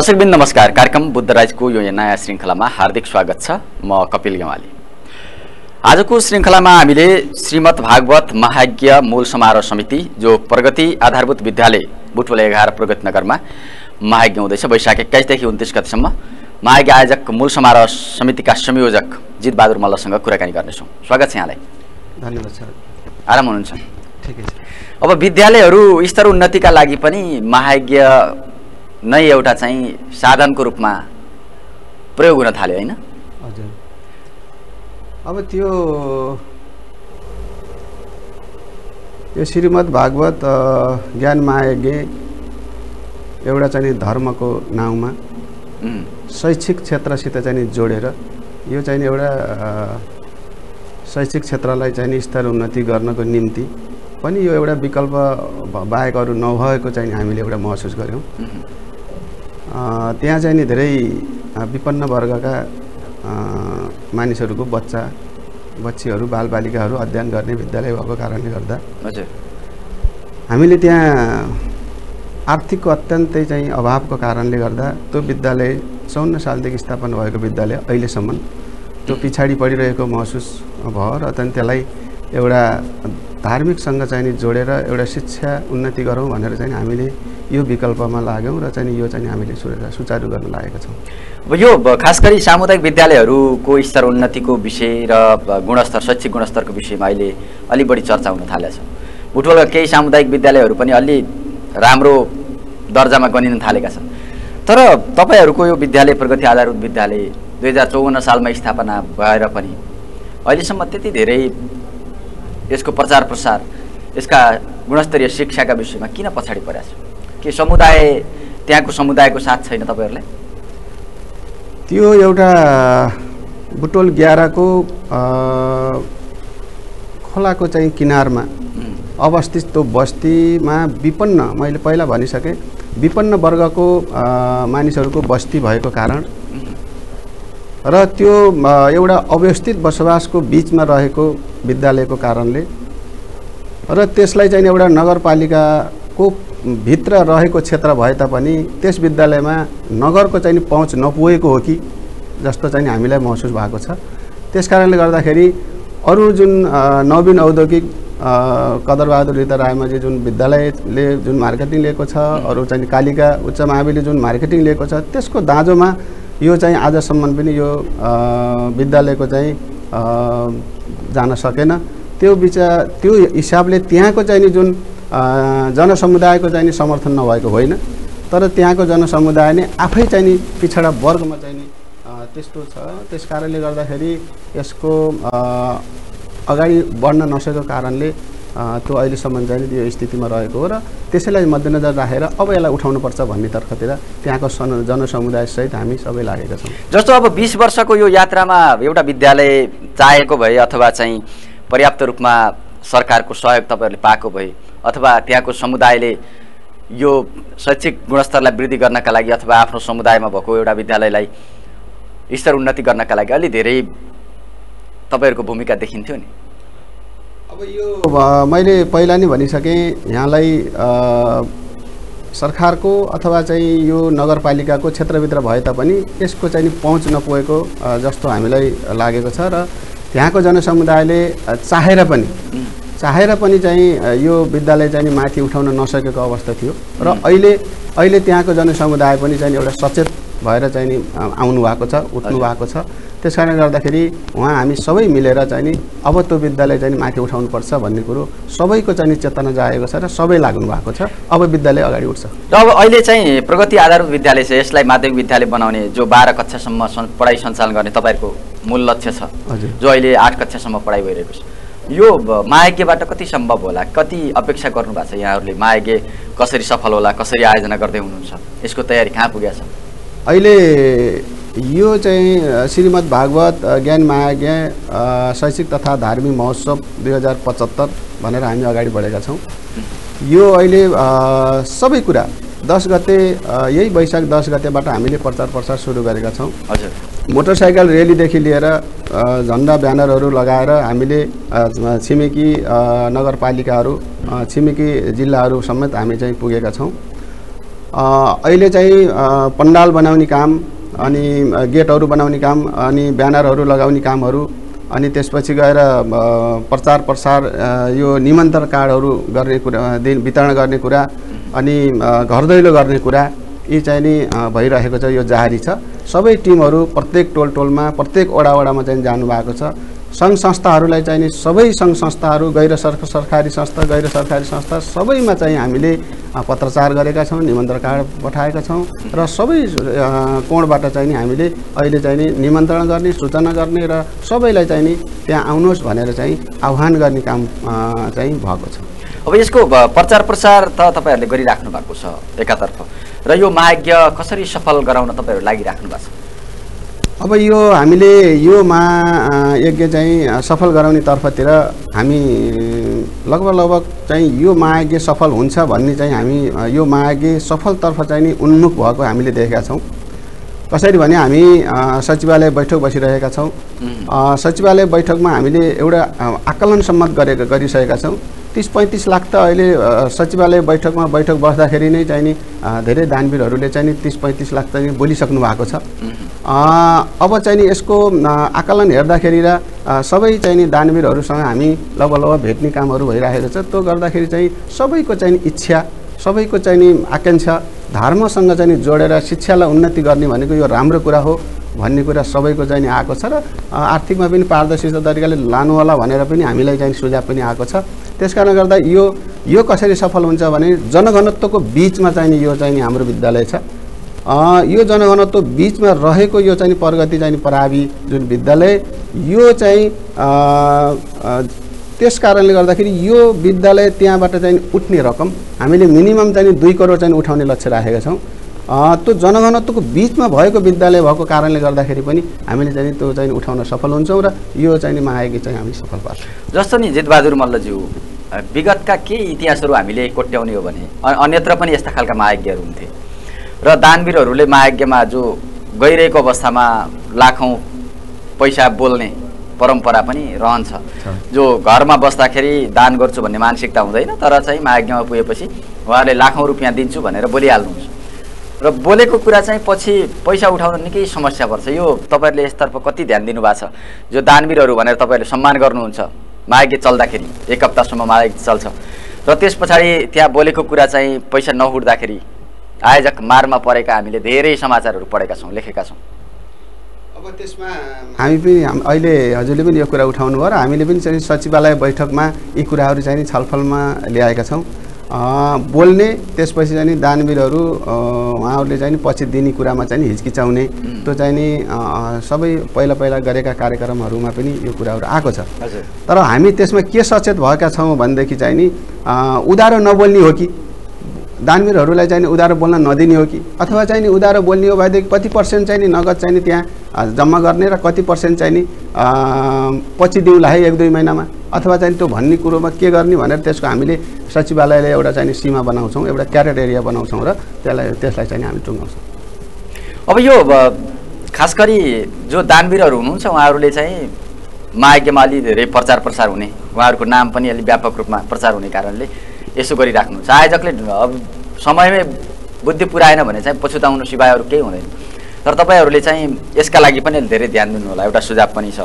दर्शकबिन नमस्कार, कार्यक्रम बुद्धराज को यो नयाँ श्रृंखला में हार्दिक स्वागत छ। म कपिल ग्यावाली। आज को श्रृंखला में हामीले श्रीमद् भागवत महाज्ञ मूल समारोह समिति जो प्रगति आधारभूत विद्यालय बुटवल 11 प्रगति नगर में महाज्ञ हुँदैछ वैशाख 21 देखि 29 गतिसम्म। महाज्ञ आयोजक मूल समारोह समिति का संयोजक जित बहादुर मल्लसँग कुराकानी गर्नेछौं। स्वागत छ यहाँलाई। धन्यवाद सर। आराम हुनुहुन्छ? ठिकै छ। अब विद्यालयहरु स्तर उन्नतिका लागि पनि महाज्ञ नै एउटा चाहिँ साधनको रूपमा प्रयोग हुन थाल्यो, हैन? हजुर। अब त्यो श्रीमद् भागवत ज्ञान महायज्ञ एउटा चाहिँ धर्मको नाउँमा शैक्षिक क्षेत्रसित चाहिँ जोडेर यो चाहिँ एउटा शैक्षिक क्षेत्रलाई चाहिँ स्तर उन्नति गर्नको निम्ति पनि यो एउटा विकल्प बाहेक अरु नभएको चाहिँ हामीले एउटा महसुस गर्यौं। त्यहाँ चाहिँ नि धेरै विपन्न वर्गका मानिसहरुको बच्चीहरु बालबालिकाहरु अध्ययन गर्ने विद्यालय भएको कारणले गर्दा हजुर हामीले त्यहाँ आर्थिक अत्यन्तै चाहिँ अभावको कारणले गर्दा त्यो विद्यालय ५४ सालदेखि स्थापना भएको विद्यालय अहिलेसम्म त्यो पिछाडी पडिरहेको महसुस भयो र त्यसलाई एउटा धार्मिकसँग चाहिँ जोडेर एउटा शिक्षा उन्नति गरौँ भनेर चाहिँ हामीले यो विकल्पमा लाग्यौं र चाहिँ यो चाहिँ हामीले सुचारु गर्न लागेका छौं। अब यो खास गरी सामुदायिक विद्यालयहरुको स्तर उन्नतिको विषय र गुणस्तर शैक्षिक गुणस्तरको विषयमा अहिले अलि बढी चर्चा हुन थालेको छ। बुटवलका केही सामुदायिक विद्यालयहरु पनि अलि राम्रो दर्जामा गनिन थालेका छन्। तर तपाईहरुको यो विद्यालय प्रगति आधारित विद्यालय 2054 सालमा स्थापना भएर पनि अहिलेसम्म त्यति धेरै यसको प्रचार प्रसार, यसका गुणस्तरीय शिक्षाका विषयमा किन पछाडी परेछ? के समुदाय त्यहाँको समुदायको साथ छैन तपाईहरुलाई? त्यो एउटा बुटवल 11 को खोलाको चाहिँ किनारमा अवस्थित त्यो बस्तीमा विपन्न, मैले पहिला भनिसके, विपन्न वर्गको मानिसहरुको बस्ती भएको कारण र त्यो एउटा अव्यवस्थित बसोबासको बीचमा रहेको विद्यालयको कारणले र त्यसलाई चाहिँ एउटा नगरपालिकाको भित्र रहेको क्षेत्र भए तापनि त्यस विद्यालयमा नगरको चाहिँ पहुँच नपुगेको हो कि जस्तो चाहिँ हामीलाई महसुस भएको छ। त्यस कारणले गर्दाखेरि अरू जुन नवीन औद्योगिक कदरबहादुर रिता रायमाझी जुन विद्यालयले जुन मार्केटिङ लिएको छ, अरू चाहिँ कालिका उच्च माविले जुन मार्केटिङ लिएको छ, त्यसको दाँजोमा यो चाहिँ आजसम्म पनि यो विद्यालयको चाहिँ जान सकेन। त्यो त्यो हिसाबले त्यहाँको चाहिँ जुन जनसमुदायको चाहिँ समर्थन नभएको होइन, तर त्यहाँको जनसमुदाय नै आफै चाहिँ पिछडा वर्गमा चाहिँ त्यस्तो छ। त्यस कारणले गर्दाखेरि यसको अगाडि बढ्न नसकेको कारणले त्यो अहिलेसम्म चाहिँ यो स्थितिमा रहेको हो र त्यसैलाई मध्यनजर राखेर अब यसलाई उठाउनुपर्छ भन्ने तर्खतिर त्यहाँको जनसमुदायसहित हामी सबै लागेका छौँ। जस्तो अब 20 वर्षको यो यात्रामा एउटा विद्यालय चाहेको भए अथवा चाहिँ पर्याप्त रूपमा सरकारको सहयोग तपाईहरुले पाएको भए अथवा त्यहाँको समुदायले यो शैक्षिक गुणस्तरलाई वृद्धि गर्नका लागि अथवा आफ्नो समुदायमा भएको एउटा विद्यालयलाई स्तर उन्नति गर्नका लागि अलि धेरै तपाईहरुको भूमिका देखिन्थ्यो नि। अब यो मैले पहिला नै भनिसकेँ, यहाँलाई सरकारको अथवा चाहिँ यो नगरपालिकाको क्षेत्रभित्र भए तापनि यसको चाहिँ पहुँच नपुगेको जस्तो हामीलाई लागेको छ र त्यहाँको जनसमुदायले चाहेर पनि चाहिँ यो विद्यालय चाहिँ माथि उठाउन नसकेको अवस्था थियो र अहिले त्यहाँको जनसमुदाय पनि चाहिँ एउटा सचेत भएर चाहिँ आउनु भएको छ, उठ्नु भएको छ। त्यस कारणले गर्दाखेरि उहाँ हामी सबै मिलेर चाहिँ नि अब त्यो विद्यालय चाहिँ माथि उठाउनुपर्छ भन्ने कुरो सबैको चाहिँ चेतना जागेको छ र सबै लाग्नु भएको छ। अब विद्यालय अगाडि उठ्छ। र अब अहिले चाहिँ प्रगति आधारित विद्यालय छ, यसलाई माध्यमिक विद्यालय बनाउने जो 12 कक्षासम्म पढाइ सञ्चालन गर्ने तपाईहरुको मूल लक्ष्य छ, जो अहिले 8 कक्षासम्म पढाइ भइरहेको छ। यो महायज्ञबाट कति सम्भव होला? कति अपेक्षा गर्नु भएको छ यहाँहरुले? महायज्ञ कसरी सफल होला? कसरी आयोजना गर्दै हुनुहुन्छ? यसको तयारी कहाँ पुगेको छ? अहिले यो चाहिँ श्रीमद् भागवत ज्ञान महायज्ञ शैक्षिक तथा धार्मिक महोत्सव 2075 भनेर हामी अगाडि बढेका छौँ। यो अहिले सबै कुरा 10 गते, यही वैशाख 10 गतेबाट हामीले प्रचार प्रसार सुरु गरेका छौँ। हजुर। मोटरसाइकल र्यालीदेखि लिएर झन्डा ब्यानरहरू लगाएर हामीले छिमेकी नगरपालिकाहरू, छिमेकी जिल्लाहरू समेत हामी चाहिँ पुगेका छौँ। अहिले चाहिँ पंडाल बनाउने काम अनि गेटहरु बनाउने काम अनि ब्यानरहरु लगाउने कामहरु अनि त्यसपछि गएर प्रचार प्रसार यो निमन्त्रण कार्डहरु गर्ने कुरा दिन वितरण गर्ने कुरा अनि घर दैलो गर्ने कुरा यी चाहिँ नि भइरहेको छ। यो जारी छ। सबै टिमहरु प्रत्येक टोल टोलमा प्रत्येक वडा वडामा चाहिँ जानु भएको छ। संघ संस्थाहरूलाई चाहिँ नि सबै संघ संस्थाहरू गैर सरकारी संस्था सबैमा चाहिँ हामीले पत्रचार गरेका छौं, निमन्त्रण कार्ड पठाएका छौं र सबै कोणबाट चाहिँ नि हामीले अहिले चाहिँ नि निमन्त्रण गर्ने, सूचना गर्ने र सबैलाई चाहिँ नि त्यहाँ आउनुहोस् भनेर चाहिँ आह्वान गर्ने काम चाहिँ भएको छ। अब यसको प्रचार प्रसार त तपाईहरुले गरिराख्नु भएको छ एकातर्फ, र यो महायज्ञ कसरी सफल गराउन तपाईहरु लागिराख्नु भएको छ? अब यो हामीले यो महायज्ञ चाहिँ सफल गराउने तर्फतिर हामी लगभग चाहिँ यो महायज्ञ सफल हुन्छ भन्ने चाहिँ हामी यो महायज्ञ सफलतर्फ चाहिँ नि उन्मुख भएको हामीले देखेका छौं। कसरी भने हामी सचिवालय बैठक बसिरहेका छौं। सचिवालय बैठकमा हामीले एउटा आकलन सम्मत गरिसकेका छौं। 30-35 लाख त अहिले सचिवालय बैठकमा बैठक बस्दाखेरि नै चाहिँ नि धेरै दानवीरहरूले चाहिँ नि 30-35 लाख चाहिँ बोलिसक्नु भएको छ। अब चाहिँ नि यसको आकलन हेर्दाखेरि र सबै चाहिँ नि दानवीरहरूसँग हामी लगभग भेट्ने कामहरू भइरहेको छ। त्यो गर्दाखेरि चाहिँ सबैको चाहिँ इच्छा, सबैको चाहिँ नि आकांक्षा धर्मसँग चाहिँ नि जोडेर शिक्षालाई उन्नति गर्ने भनेको यो राम्रो कुरा हो भन्ने कुरा सबैको चाहिँ नि आएको छ। र आर्थिकमा पनि पारदर्शिता तरिकाले लानु होला भनेर पनि हामीलाई चाहिँ सुझाव पनि आएको छ। त्यसकारण गर्दा यो कसरी सफल हुन्छ भने जनघनत्वको बीचमा चाहिँ नि यो चाहिँ नि हाम्रो विद्यालय छ। यो जनघनत्व बीचमा रहेको यो चाहिँ प्रगति चाहिँ परावी जुन विद्यालय यो चाहिँ त्यसकारणले गर्दाखेरि यो विद्यालय त्यहाँबाट चाहिँ उठ्ने रकम हामीले मिनिमम चाहिँ 2 करोड चाहिँ उठाउने लक्ष्य राखेका छौं। त्यो जनघनत्वको बीचमा भएको विद्यालय भएको कारणले गर्दाखेरि पनि हामीले चाहिँ त्यो चाहिँ उठाउन सफल हुन्छौं र यो चाहिँ नि महायज्ञ चाहिँ हामी सफल पार्छौं। जस्तो नि जितबहादुर मल्लज्यू, विगतका केही इतिहासहरू हामीले कोट्याउने हो भने अन्यत्र पनि यस्ता खालका महायज्ञहरू हुन्थे र दानवीरहरूले महायज्ञमा जो गइरहेको अवस्थामा लाखौं पैसा बोल्ने परम्परा पनि रहन्छ। जो घरमा बस्दाखेरि दान गर्छु भन्ने मानसिकता हुँदैन तर चाहिँ महायज्ञमा पुगेपछि उहाँहरूले लाखौं रुपैयाँ दिन्छु भनेर बोलिहाल्नुहुन्छ र बोलेको कुरा चाहिँ पछि पैसा उठाउन निकै समस्या पर्छ। यो तपाईहरुले यसतर्फ कति ध्यान दिनुभएको छ? जो दानवीरहरू भनेर तपाईहरुले सम्मान गर्नुहुन्छ महायज्ञ चल्दाखेरि, एक हप्तासम्म महायज्ञ चल्छ र त्यस पछाडी त्यहाँ बोलेको कुरा चाहिँ पैसा नहुट्दाखेरि आयोजक मारमा परेका हामीले धेरै समाचारहरू पढेका छौं, लेखेका छौं। अब त्यसमा हामी पनि अहिले हजुरले पनि यो कुरा उठाउनु भयो र हामीले पनि चाहिँ सचिवालय बैठकमा यी कुराहरू चाहिँ छलफलमा ल्याएका छौं। बोल्ने त्यसपछि चाहिँ दानवीरहरू उहाँहरूले चाहिँ पछि दिने कुरामा चाहिँ हिचकिचाउने त्यो चाहिँ नि सबै पहिला पहिला गरेका कार्यक्रमहरूमा पनि यो कुराहरू आएको छ। तर हामी त्यसमा के सचेत भएका छौं भन्देखि चाहिँ नि उधारो नबोल्ने हो कि दानवीरहरूलाई चाहिँ उधारो बोल्न नदिने हो कि अथवा चाहिँ नि उधारो बोल्ने हो भनेदेखि कति पर्सेन्ट चाहिँ नि नगद चाहिँ नि त्यहाँ जम्मा गर्ने र कति पर्सेन्ट चाहिँ नि पछि दिउँला है 1-2 महिनामा अथवा चाहिँ त्यो भन्ने कुरोमा के गर्ने भनेर त्यसको हामीले सचिवालयले एउटा चाहिँ सीमा बनाउँछौं, एउटा क्यारेट एरिया बनाउँछौं र त्यसलाई चाहिँ हामी टुङ्गाउँछौं। अब यो खास गरी जो दानवीरहरू हुनुहुन्छ उहाँहरूले चाहिँ महायज्ञमा अलि धेरै प्रचार प्रसार हुने, उहाँहरूको नाम पनि अलि व्यापक रूपमा प्रचार हुने कारणले यसो गरिराख्नुहुन्छ। आयोजकले अब समयमै बुद्धि पुर्याएन भने चाहिँ पछुताउनु सिवाय अरू केही हुँदैन। तर तपाईहरुले चाहिँ यसका लागि पनि धेरै ध्यान दिनु होला, एउटा सुझाव पनि छ।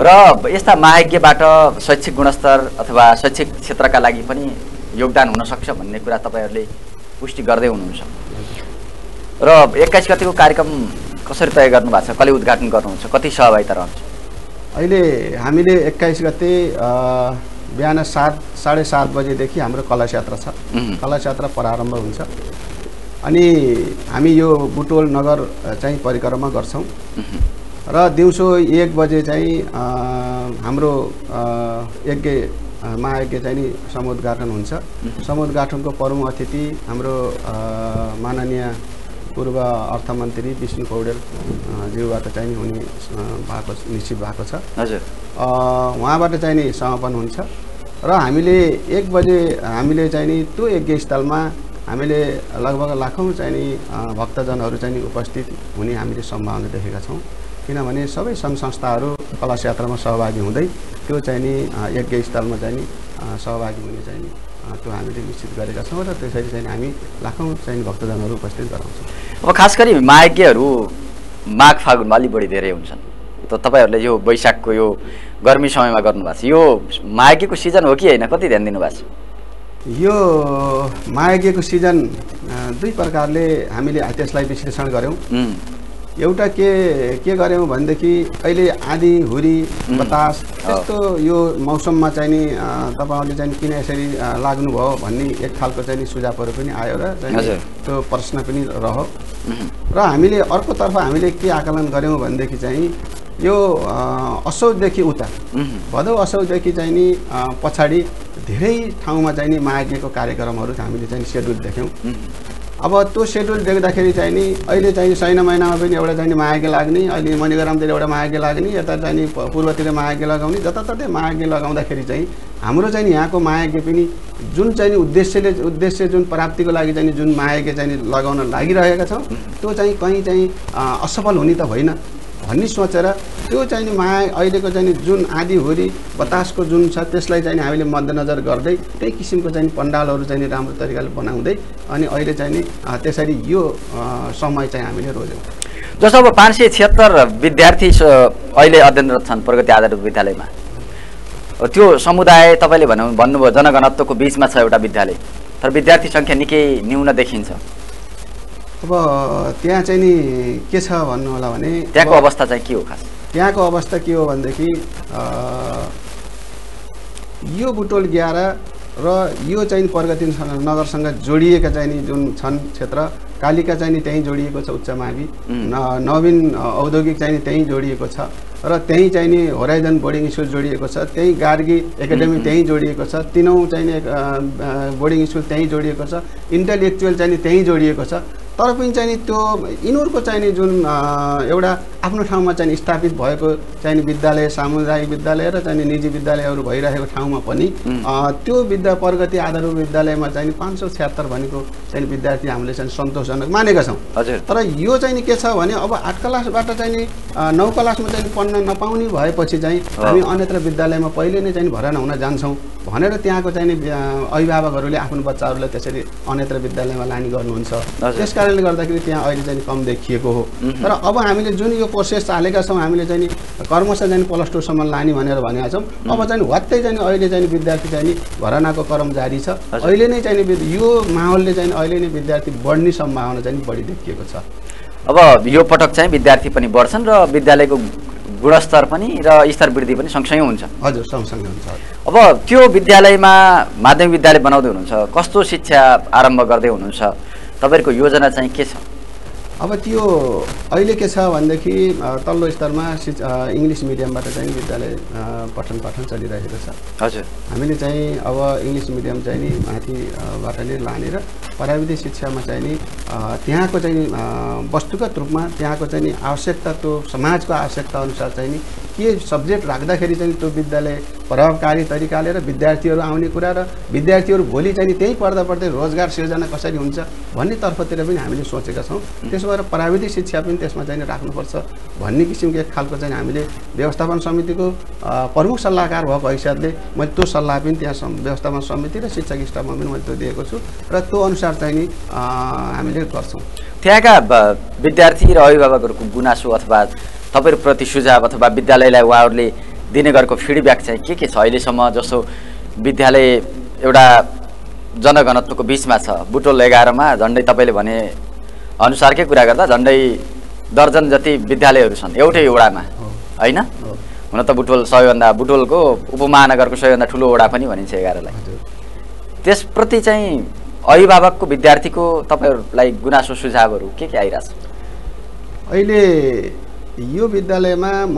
र यस्ता महायज्ञबाट शैक्षिक गुणस्तर अथवा शैक्षिक क्षेत्रका लागि पनि योगदान हुन सक्छ भन्ने कुरा तपाईहरुले पुष्टि गर्दै हुनुहुन्छ र 21 गतेको कार्यक्रम कसरी तय गर्नु भएको छ? कले उद्घाटन गर्नुहुन्छ? कति सहभागिता रहन्छ? अहिले हामीले 21 गते बिहान 7:30 बजेदेखि हाम्रो कलश यात्रा छ। कलश यात्रा प्रारम्भ हुन्छ अनि हामी यो बुटवल नगर चाहिँ परिक्रमा गर्छौं र दिउँसो 1 बजे चाहिँ हाम्रो यज्ञ महायज्ञ चाहिँ नि समुद्घाटन हुन्छ। समुद्घाटनको प्रमुख अतिथि हाम्रो माननीय पूर्व अर्थमन्त्री विष्णु पौडेल ज्यूबाट चाहिँ नि हुने भएको निश्चित भएको छ। उहाँबाट चाहिँ नि समापन हुन्छ र हामीले 1 बजे हामीले चाहिँ नि त्यो यज्ञस्थलमा हामीले लगभग लाखौं चाहिँ नि भक्तजनहरू चाहिँ नि उपस्थित हुने हामीले सम्भावना देखेका छौं। किनभने सबै संघ संस्थाहरू कलश यात्रामा सहभागी हुँदै त्यो चाहिँ नि यज्ञस्थलमा चाहिँ नि सहभागी हुने चाहिँ त्यो हामीले निश्चित गरेका छौं र त्यसैले चाहिँ हामी लाखौं चाहिँ भक्तजनहरु उपस्थित गराउँछौं। अब खास गरी माघेहरु माघ फागुनमा अलि बढी धेरै हुन्छन् त तपाईहरुले यो बैशाखको यो गर्मी समयमा गर्नुभएको छ, यो माघेको सिजन हो कि हैन, कति ध्यान दिनुभएको छ? यो माघेको सिजन दुई प्रकारले हामीले त्यसलाई विश्लेषण गर्यौं। एउटा के गर्यौं भनेदेखि अहिले आँधी हुरी बतास त्यस्तो यो मौसममा चाहिँ नि तपाईहरुले चाहिँ किन यसरी लाग्नु भयो भन्ने एक खालको चाहिँ नि सुझावहरु पनि आयो र त्यो प्रश्न पनि रह्यो र हामीले अर्कोतर्फ हामीले के आकलन गर्यौं भनेदेखि चाहिँ यो असौदेखि उता भदौ असौदेखि चाहिँ नि पछाडी धेरै ठाउँमा चाहिँ नि माघेको कार्यक्रमहरु हामीले चाहिँ सेड्युल देख्यौं। अब त्यो सेड्युल देख्दाखेरि चाहिँ नि अहिले चाहिँ सैन महिनामा पनि एउटा चाहिँ माघे लाग्ने, अहिले मणिग्रामतिर एउटा माघे लाग्ने, यता चाहिँ नि पूर्वतिर माघे लगाउने, जताततै माघे लगाउँदाखेरि चाहिँ हाम्रो चाहिँ यहाँको माघे पनि जुन चाहिँ उद्देश्य जुन प्राप्तिको लागि चाहिँ जुन माघे चाहिँ लगाउन लागिरहेका छौं त्यो चाहिँ कहीं चाहिँ असफल हुने त होइन भन्ने सोचेर त्यो चाहिँ नि अहिलेको चाहिँ जुन आँधी हुरी बतासको जुन छ त्यसलाई चाहिँ हामीले मध्यनजर गर्दै त्यही किसिमको चाहिँ पण्डालहरु चाहिँ राम्रो तरिकाले बनाउँदै अनि अहिले चाहिँ नि त्यसरी यो समय चाहिँ हामीले रोज्यौं। जस्तो अब 576 विद्यार्थी अहिले अध्ययनरत छन् प्रगति आधारित विद्यालयमा, त्यो समुदाय तपाईले भन्नुभयो जनघनत्वको बीचमा छ एउटा विद्यालय, तर विद्यार्थी संख्या निकै न्यून देखिन्छ। अब त्यहाँ चाहिँ नि के छ भन्नु होला भने त्यहाँको अवस्था चाहिँ के हो, खास त्यहाँको अवस्था के हो भनेदेखि यो बुटोल 11 र यो चाहिँ प्रगति नगरसँग जोडिएका चाहिँ नि जुन छन् क्षेत्र, कालिका चाहिँ नि त्यही जोडिएको छ, उच्च मावि नवीन औद्योगिक चाहिँ नि त्यही जोडिएको छ र त्यही चाहिँ नि होराइजन बोर्डिङ स्कुल जोडिएको छ, त्यही गार्गी एकाडेमी त्यही जोडिएको छ, तीनौ चाहिँ नि बोर्डिङ स्कुल त्यही जोडिएको छ, इन्टेलेक्चुअल चाहिँ नि त्यही जोडिएको छ। तर पनि चाहिँ नि त्यो यिनीहरुको चाहिँ नि जुन एउटा आफ्नो ठाउँमा चाहिँ स्थापित भएको चाहिँ नि विद्यालय, सामुदायिक विद्यालय र चाहिँ नि निजी विद्यालयहरु भइरहेको ठाउँमा पनि त्यो प्रगति आधारित विद्यालयमा चाहिँ नि 576 भनेको चाहिँ विद्यार्थी हामीले चाहिँ सन्तोषजनक मानेका छौं। तर यो चाहिँ नि के छ भने अब 8 क्लासबाट चाहिँ नि 9 क्लासमा चाहिँ पढ्न नपाउने भएपछि चाहिँ हामी अन्यत्र विद्यालयमा पहिले नै चाहिँ भर्ना हुन जान्छौं भनेर त्यहाँको चाहिँ नि अभिभावकहरुले आफ्नो बच्चाहरुलाई त्यसरी अन्यत्र विद्यालयमा लाने गर्नुहुन्छ, त्यसकारणले गर्दाखेरि त्यहाँ अहिले चाहिँ कम देखिएको हो। तर अब हामीले जुन यो प्रोसेस चालेका छौं, हामीले चाहिँ कर्मशा चाहिँ प्लस 2 सम्म लानी भनेर भनेका छौं। अब चाहिँ वात्तै चाहिँ अहिले चाहिँ विद्यार्थी चाहिँ भर्नाको क्रम जारी छ, अहिले नै चाहिँ यो माहौलले चाहिँ अहिले नै विद्यार्थी बढ्ने सम्भावना चाहिँ बढी देखिएको छ। अब यो पटक चाहिँ विद्यार्थी पनि बढ्छन् र विद्यालयको गुणस्तर पनि र स्तर वृद्धि पनि सँगसँगै हुन्छ। हजुर, सँगसँगै हुन्छ। अब त्यो विद्यालयमा माध्यमिक विद्यालय बनाउँदै हुनुहुन्छ, कस्तो शिक्षा आरम्भ गर्दै हुनुहुन्छ, तपाईहरुको योजना चाहिँ के छ? अब त्यो अहिले के छ भनेदेखि तल्लो स्तरमा इंग्लिश मिडियमबाट चाहिँ विद्यालय पठन चलिरहेको छ। हजुर, हामीले चाहिँ अब इंग्लिश मिडियम चाहिँ नि माथिबाट नै लानेर प्राविधिक शिक्षामा चाहिँ नि त्यहाँको चाहिँ वस्तुगत रूपमा त्यहाँको चाहिँ नि आवश्यकता त्यो समाजको आवश्यकता अनुसार चाहिँ नि के सब्जेक्ट राख्दाखेरि चाहिँ त्यो विद्यालय प्रभावकारी तरिकाले र विद्यार्थीहरु आउने कुरा र विद्यार्थीहरु भोलि चाहिँ त्यही पढ्दा पढ्दै रोजगार सिर्जना कसरी हुन्छ भन्ने तर्फतिर पनि हामीले सोचेका छौं। त्यसो भएर प्राविधिक शिक्षा पनि त्यसमा चाहिँ राख्नुपर्छ भन्ने किसिमको एक खालको चाहिँ हामीले व्यवस्थापन समितिको प्रमुख सल्लाहकार भएको हिसाबले मैले त्यो सल्लाह पनि त्यहाँ व्यवस्थापन समिति र शिक्षक स्टाफमा पनि मैले त्यो दिएको छु र त्यो अनुसार चाहिँ नि हामीले गर्छौं। त्यहाँका विद्यार्थी र अभिभावकहरुको गुनासो अथवा तपाईहरुप्रति सुझाव अथवा विद्यालयलाई उहाँहरुले दिने गरेको फिडब्याक चाहिँ के छ? अहिलेसम्म जसो विद्यालय एउटा जनघनत्वको बीचमा छ, बुटोल 11 मा झन्डै तपाईले भने अनुसारकै कुरा गर्दा झन्डै दर्जन जति विद्यालयहरु छन् एउटै वडामा, हैन? हुन त बुटोलको उपमहानगरको सबैभन्दा ठूलो वडा पनि भनिन्छ 11 लाई। त्यसप्रति चाहिँ अभिभावकको विद्यार्थीको तपाईहरुलाई गुनासो सुझावहरु के आइराछ? अहिले यो विद्यालयमा म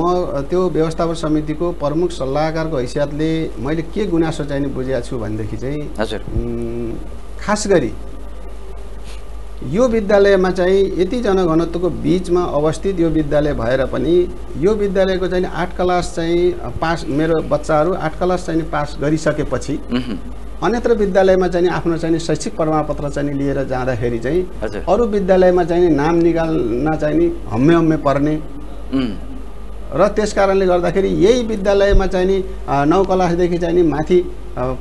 त्यो व्यवस्थापन समितिको प्रमुख सल्लाहकारको हैसियतले मैले के गुनासो चाहिँ बुझेको छु भन्देखि चाहिँ हजुर खास गरी यो विद्यालयमा चाहिँ यति जनघनत्वको बीचमा अवस्थित यो विद्यालय भएर पनि यो विद्यालयको चाहिँ 8 क्लास चाहिँ पास मेरो बच्चाहरु 8 क्लास चाहिँ पास गरिसकेपछि अन्यत्र विद्यालयमा चाहिँ आफ्नो चाहिँ शैक्षिक प्रमाणपत्र चाहिँ लिएर जाँदाखेरि चाहिँ अरु विद्यालयमा चाहिँ नाम निकाल्न चाहिँ हम्मे पर्ने र त्यसकारणले गर्दाखेरि यही विद्यालयमा चाहिँ 9 क्लासदेखि चाहिँ माथि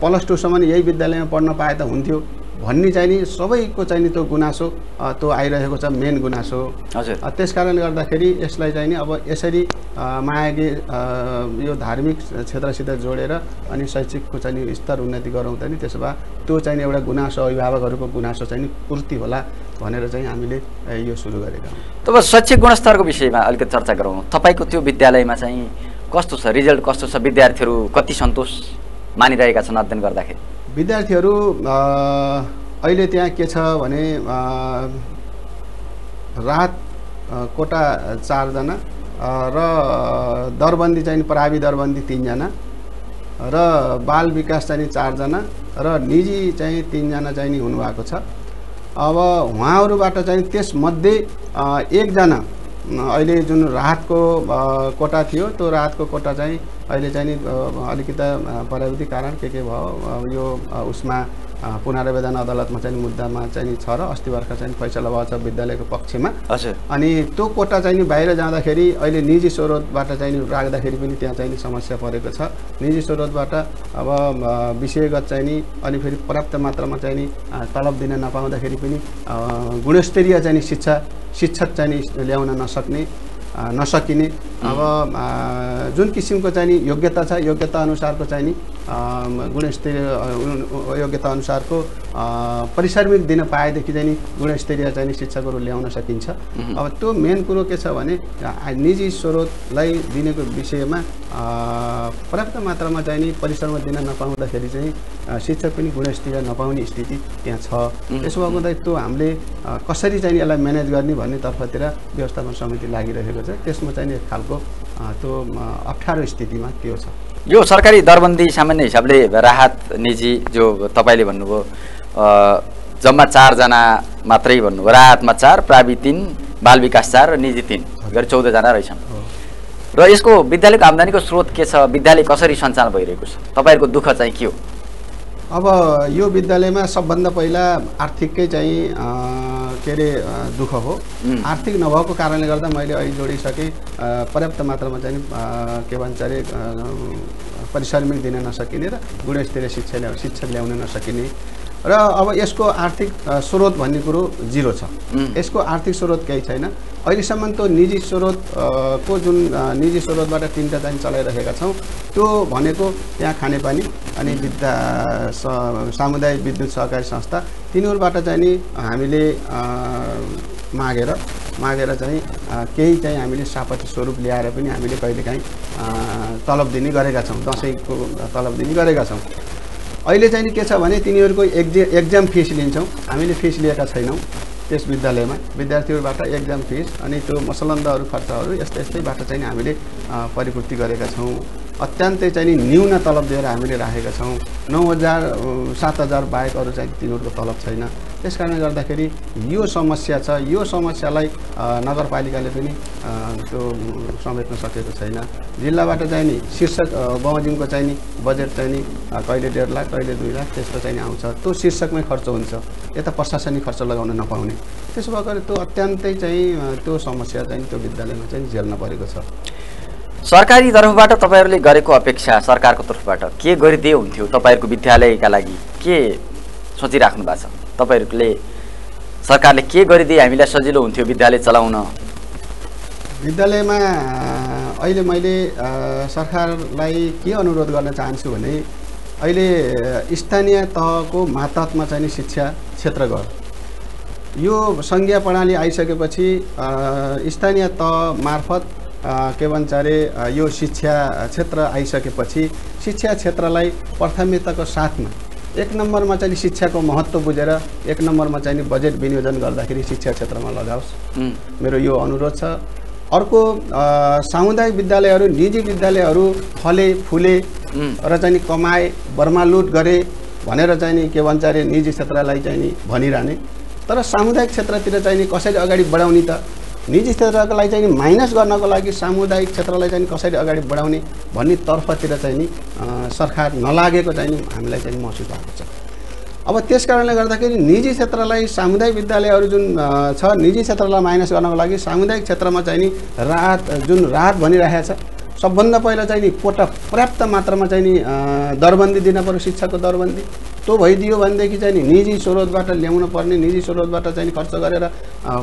प्लस 2 सम्म यही विद्यालयमा पढ्न पाए त हुन्थ्यो भन्ने चाहिँ सबैको चाहिँ त्यो गुनासो त्यो आइरहेको छ, मेन गुनासो। हजुर, त्यसकारणले गर्दाखेरि यसलाई चाहिँ अब यसरी मायागी यो धार्मिक क्षेत्रसित जोडेर अनि शैक्षिकको चाहिँ स्तर उन्नति गरौँ त नि, त्यसो भए त्यो चाहिँ एउटा गुनासो, अभिभावकहरुको गुनासो चाहिँ पूर्ति होला भनेर चाहिँ हामीले यो सुरु गरेका हौं। तब शैक्षिक गुणस्तरको विषयमा अलिकति चर्चा गरौँ। तपाईको त्यो विद्यालयमा चाहिँ कस्तो छ, रिजल्ट कस्तो छ, विद्यार्थीहरु कति सन्तोष मानिरहेका छन् अध्ययन गर्दाखेरि? विद्यार्थीहरु अहिले त्यहाँ के छ भने रात कोटा 4 जना र दरबन्दी चाहिँ प्रावि दरबन्दी 3 जना र बाल विकास चाहिँ 4 जना र निजी चाहिँ 3 जना चाहिँ हुनुभएको छ। अब उहाँहरुबाट चाहिँ त्यसमध्ये 1 जना अहिले जुन राहतको कोटा थियो त्यो राहतको कोटा चाहिँ अहिले चाहिँ अलिकति प्राविधिक कारण के भयो यो उसमा पुनरावेदन अदालतमा चाहिँ मुद्दामा चाहिँ छ र अस्ति वर्ष चाहिँ फैसला भएको छ विद्यालयको पक्षमा। अनि त्यो कोटा चाहिँ बाहिर जाँदाखेरि अहिले निजी स्रोतबाट चाहिँ राख्दाखेरि पनि त्यहाँ चाहिँ समस्या परेको छ। निजी स्रोतबाट अब विषयगत चाहिँ नि अनि फेरि पर्याप्त मात्रामा चाहिँ नि तलब दिन नपाउँदाखेरि पनि गुणस्तरीय चाहिँ शिक्षा शिक्षक चाहिँ ल्याउन नसकिने। अब जुन किसिमको चाहिँ योग्यता छ, योग्यता अनुसारको चाहिँ नि गुणस्तरीय योग्यता अनुसारको पारिश्रमिक दिन पाएदेखि चाहिँ नि गुणस्तरीय चाहिँ शिक्षकहरू ल्याउन सकिन्छ। अब त्यो मेन कुरो के छ भने निजी स्रोतलाई दिनेको विषयमा पर्याप्त मात्रामा चाहिँ नि परिश्रम दिन नपाउँदाखेरि चाहिँ शिक्षक पनि गुणस्तरीय नपाउने स्थिति त्यहाँ छ। त्यसो हुँदा त्यो हामीले कसरी चाहिँ यसलाई म्यानेज गर्ने भन्ने तर्फतिर व्यवस्थापन समिति लागिरहेको छ। त्यसमा चाहिँ एक खालको त्यो अप्ठ्यारो स्थितिमा त्यो छ। यो सरकारी दरबन्दी सामान्य हिसाबले राहत निजी जो तपाईले भन्नुभयो जम्मा 4 जना मात्रै भन्नुभयो, राहतमा 4, प्रावि 3, बाल विकास 4 र निजी 3 गरी 14 जना रहेछन्। र यसको विद्यालयको आम्दानीको स्रोत के छ, विद्यालय कसरी सञ्चालन भइरहेको छ, तपाईहरुको दुःख चाहिँ के हो? अब यो विद्यालयमा सबभन्दा पहिला आर्थिकै चाहिँ के अरे दुःख हो। आर्थिक नभएको कारणले गर्दा मैले अहिले जोडिसकेँ पर्याप्त मात्रामा चाहिँ के भन्छ अरे पारिश्रमिक दिन नसकिने र गुणस्तरीय शिक्षा ल्याउन नसकिने र अब यसको आर्थिक स्रोत भन्ने कुरो 0 छ। यसको आर्थिक स्रोत केही छैन। अहिलेसम्म त्यो निजी स्रोत को जुन निजी स्रोतबाट 3 टा चाहिँ चलाइरहेका छौँ त्यो भनेको त्यहाँ खानेपानी अनि विद्या सामुदायिक विद्युत सहकारी संस्था तिनीहरुबाट चाहिँ नि हामीले मागेर चाहिँ केही चाहिँ हामीले सापत्य स्वरूप ल्याएर पनि हामीले कहिलेकाहीँ तलब दिने गरेका छौँ, दशैंको तलब दिने गरेका छौँ। अहिले चाहिँ नि के छ भने तिनीहरुको एक्जाम फीस लिन्छौं, हामीले फीस लिएका छैनौं। त्यस विद्यालयमा विद्यार्थीहरुबाट एक्जाम फीस अनि त्यो मसलन्दहरु खर्चहरु यस्तै यस्तैबाट चाहिँ हामीले परिपूर्ति गरेका छौं। अत्यन्तै चाहिँ न्यून तलब दिएर हामीले राखेका छौं। 9,000 7,000 बाहेक अरु चाहिँ तिनीहरुको तलब छैन। त्यसकारणले गर्दाखेरि यो समस्या छ। यो समस्यालाई नगरपालिकाले पनि त्यो समेट्न सकेको छैन। जिल्लाबाट चाहिँ नि शीर्षक बमोजिमको चाहिँ नि बजेट चाहिँ नि कहिले 1.5 लाख कहिले 2 लाख त्यस्तो चाहिँ आउँछ। त्यो शीर्षकमै खर्च हुन्छ, यता प्रशासनिक खर्च लगाउन नपाउने। त्यसो भएर त्यो अत्यन्तै चाहिँ त्यो समस्या चाहिँ त्यो विद्यालयमा चाहिँ झेल्न परेको छ। सरकारी तर्फबाट तपाईहरुले गरेको अपेक्षा सरकारको तर्फबाट के गरिदिए हुन्थ्यो? तपाईहरुको विद्यालयका लागि के सोचिराख्नु भएको छ? तपाईहरुले सरकारले के गरिदिए हामीलाई सजिलो हुन्थ्यो विद्यालय चलाउन? विद्यालयमा अहिले मैले सरकारलाई के अनुरोध गर्न चाहन्छु भने अहिले स्थानीय तहको मातहतमा चाहिँ शिक्षा क्षेत्र गयो। यो संज्ञा प्रणाली आइसकेपछि स्थानीय तह मार्फत के भन्छ अरे यो शिक्षा क्षेत्र आइसकेपछि शिक्षा क्षेत्रलाई प्राथमिकताको साथमा 1 नम्बरमा चाहिँ शिक्षाको महत्त्व बुझेर 1 नम्बरमा चाहिँ बजेट विनियोजन गर्दाखेरि शिक्षा क्षेत्रमा लगाओस्, मेरो यो अनुरोध छ। अर्को सामुदायिक विद्यालयहरू, निजी विद्यालयहरू फले फुले र चाहिँ कमाए बर्मालुट गरे भनेर चाहिँ नि के भन्छ अरे निजी क्षेत्रलाई चाहिँ नि भनिरहने, तर सामुदायिक क्षेत्रतिर चाहिँ नि कसरी अगाडि बढाउने त? निजी क्षेत्रको लागि चाहिँ माइनस गर्नको लागि सामुदायिक क्षेत्रलाई चाहिँ कसरी अगाडि बढाउने भन्ने तर्फतिर चाहिँ नि सरकार नलागेको चाहिँ हामीलाई चाहिँ महसुस भएको छ। अब त्यस कारणले गर्दाखेरि निजी क्षेत्रलाई सामुदायिक विद्यालयहरु जुन छ निजी क्षेत्रलाई माइनस गर्नको लागि सामुदायिक क्षेत्रमा चाहिँ नि राहत जुन राहत भनिरहेछ सबभन्दा पहिला चाहिँ नि कोटा पर्याप्त मात्रामा चाहिँ नि दरबन्दी दिन पर्यो, शिक्षाको दरबन्दी त्यो भइदियो भनेदेखि चाहिँ नि निजी स्रोतबाट ल्याउन पर्ने निजी स्रोतबाट चाहिँ नि खर्च गरेर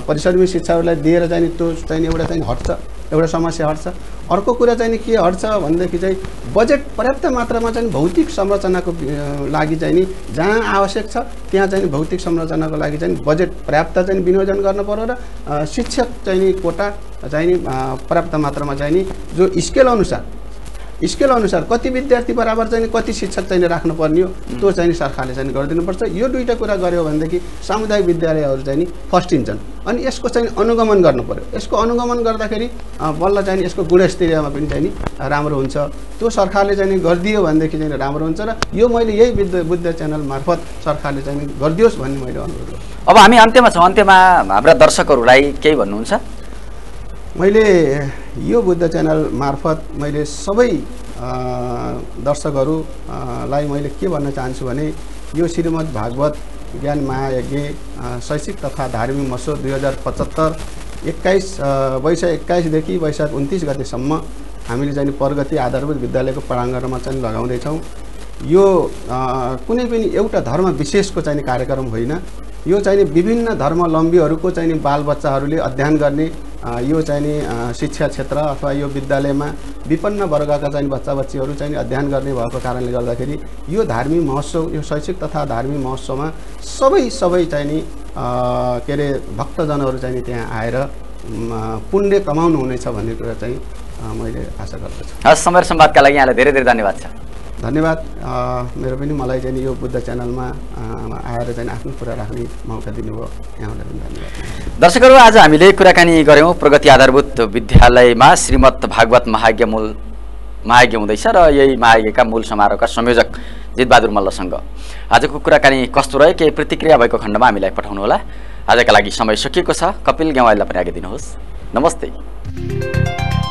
परिसरमै शिक्षाहरुलाई दिएर चाहिँ नि त्यो चाहिँ एउटा चाहिँ हट्छ, एउटा समस्या हट्छ। अर्को कुरा चाहिँ नि के हट्छ भनेदेखि चाहिँ बजेट पर्याप्त मात्रामा चाहिँ भौतिक संरचनाको लागि चाहिँ नि जहाँ आवश्यक छ त्यहाँ चाहिँ भौतिक संरचनाको लागि चाहिँ बजेट पर्याप्त चाहिँ विनियोजन गर्न पर्यो र शिक्षक चाहिँ नि कोटा चाहिँ नि पर्याप्त मात्रामा चाहिँ नि जो स्केल अनुसार कति विद्यार्थी बराबर चाहिँ कति शिक्षक चाहिँ राख्नु पर्ने हो त्यो चाहिँ सरकारले चाहिँ गरिदिनु पर्छ। यो दुईटा कुरा गर्यो भने देखि सामुदायिक विद्यालयहरु चाहिँ फस्टिन्छन् अनि यसको चाहिँ अनुगमन गर्नु पर्यो। यसको अनुगमन गर्दाखेरि बल्ल चाहिँ यसको गुणस्तरीयमा पनि चाहिँ राम्रो हुन्छ। त्यो सरकारले चाहिँ गरिदियो भने देखि चाहिँ राम्रो हुन्छ र यो मैले यही बुद्ध च्यानल मार्फत सरकारले चाहिँ गरिदियोस् भन्ने मैले अनुरोध गर्छु। अब हामी अन्त्यमा छौं, अन्त्यमा हाम्रा दर्शकहरुलाई के भन्नुहुन्छ? मैले यो बुद्ध च्यानल मार्फत मैले सबै दर्शकहरुलाई मैले के भन्न चाहन्छु भने यो श्रीमद् भागवत ज्ञान महायज्ञ शैक्षिक तथा धार्मिक महोत्सव 2075 वैशाख 21 देखि वैशाख 29 गतेसम्म हामीले चाहिँ प्रगति आधारभूत विद्यालयको प्राङ्गणमा चाहिँ लगाउँदै छौं। यो कुनै पनि एउटा धर्म विशेषको चाहिँ कार्यक्रम होइन, यो चाहिँ विभिन्न धर्मावलम्बीहरुको चाहिँ बालबच्चाहरुले अध्ययन गर्ने यो चाहिँ शिक्षा क्षेत्र अथवा यो विद्यालयमा विपन्न वर्गका चाहिँ बच्चाबच्चीहरु चाहिँ अध्ययन गर्ने भएको कारणले गर्दाखेरि यो धार्मिक महोत्सव यो शैक्षिक तथा धार्मिक महोत्सवमा सबै चाहिँ नि के रे भक्तजनहरु चाहिँ त्यहाँ आएर पुण्य कमाउनु हुनेछ भन्ने कुरा चाहिँ मैले आशा गर्दछु। हस्, समय संवादका लागि यहाँलाई धेरै धेरै धन्यवाद छ। धन्यवाद। मेरो पनि मलाई चाहिँ यो बुद्ध च्यानलमा आएर चाहिँ आफ्नो कुरा राख्ने मौका दिनुभयो, यहाँलाई पनि धन्यवाद। दर्शकहरु, आज हामीले कुराकानी गर्यौं प्रगति आधारभूत विद्यालयमा श्रीमद् भागवत महायज्ञ हुँदैछ र यही महायज्ञका मूल समारोहका संयोजक जितबहादुर मल्लसँग। आजको कुराकानी कस्तो रह्यो, केही प्रतिक्रिया भएको खण्डमा हामीलाई पठाउनु होला। आजका लागि समय सकिएको छ। कपिल ग्यावालीलाई पनि आज्ञा दिनुहोस्। नमस्ते।